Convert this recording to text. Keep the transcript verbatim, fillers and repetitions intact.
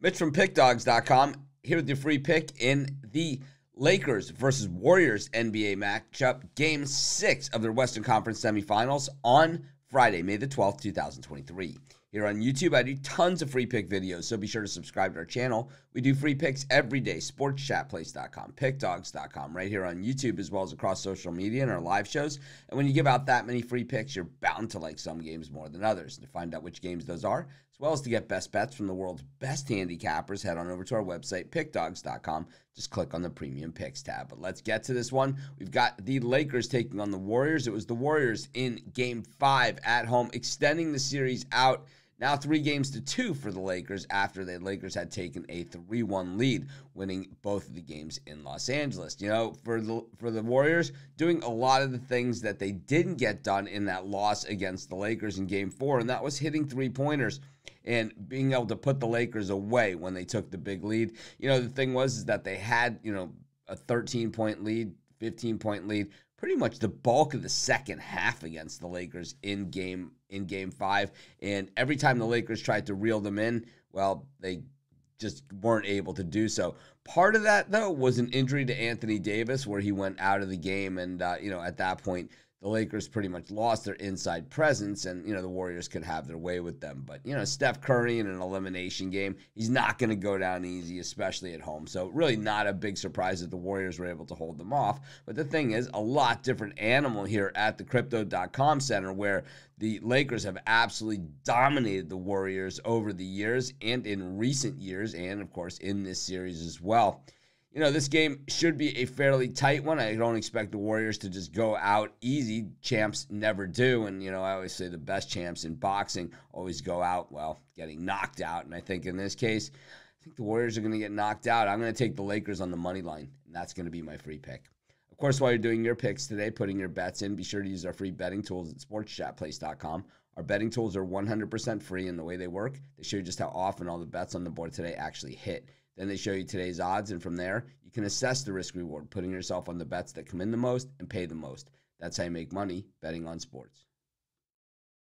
Mitch from Pick Dawgz dot com here with your free pick in the Lakers versus Warriors N B A matchup, game six of their Western Conference semifinals on Friday, May the twelfth, two thousand twenty-three. Here on YouTube, I do tons of free pick videos, so be sure to subscribe to our channel. We do free picks every day, Sports Chat Place dot com, Pick Dawgz dot com, right here on YouTube, as well as across social media and our live shows. And when you give out that many free picks, you're bound to like some games more than others. And to find out which games those are, as well as to get best bets from the world's best handicappers, head on over to our website, Pick Dawgz dot com. Just click on the Premium Picks tab. But let's get to this one. We've got the Lakers taking on the Warriors. It was the Warriors in game five at home, extending the series out. Now three games to two for the Lakers after the Lakers had taken a three one lead, winning both of the games in Los Angeles. You know, for the, for the Warriors, doing a lot of the things that they didn't get done in that loss against the Lakers in game four, and that was hitting three-pointers and being able to put the Lakers away when they took the big lead. You know, the thing was is that they had, you know, a thirteen point lead, fifteen point lead, pretty much the bulk of the second half against the Lakers in game in game five. And every time the Lakers tried to reel them in, well, they just weren't able to do so. Part of that, though, was an injury to Anthony Davis where he went out of the game. And, uh, you know, at that point, the Lakers pretty much lost their inside presence and, you know, the Warriors could have their way with them. But, you know, Steph Curry in an elimination game, he's not going to go down easy, especially at home. So really not a big surprise that the Warriors were able to hold them off. But the thing is, a lot different animal here at the Crypto dot com Center, where the Lakers have absolutely dominated the Warriors over the years and in recent years and, of course, in this series as well. You know, this game should be a fairly tight one. I don't expect the Warriors to just go out easy. Champs never do. And, you know, I always say the best champs in boxing always go out, well, getting knocked out. And I think in this case, I think the Warriors are going to get knocked out. I'm going to take the Lakers on the money line, and that's going to be my free pick. Of course, while you're doing your picks today, putting your bets in, be sure to use our free betting tools at Sports Chat Place dot com. Our betting tools are one hundred percent free, and the way they work, they show you just how often all the bets on the board today actually hit. Then they show you today's odds, and from there, you can assess the risk-reward, putting yourself on the bets that come in the most and pay the most. That's how you make money betting on sports.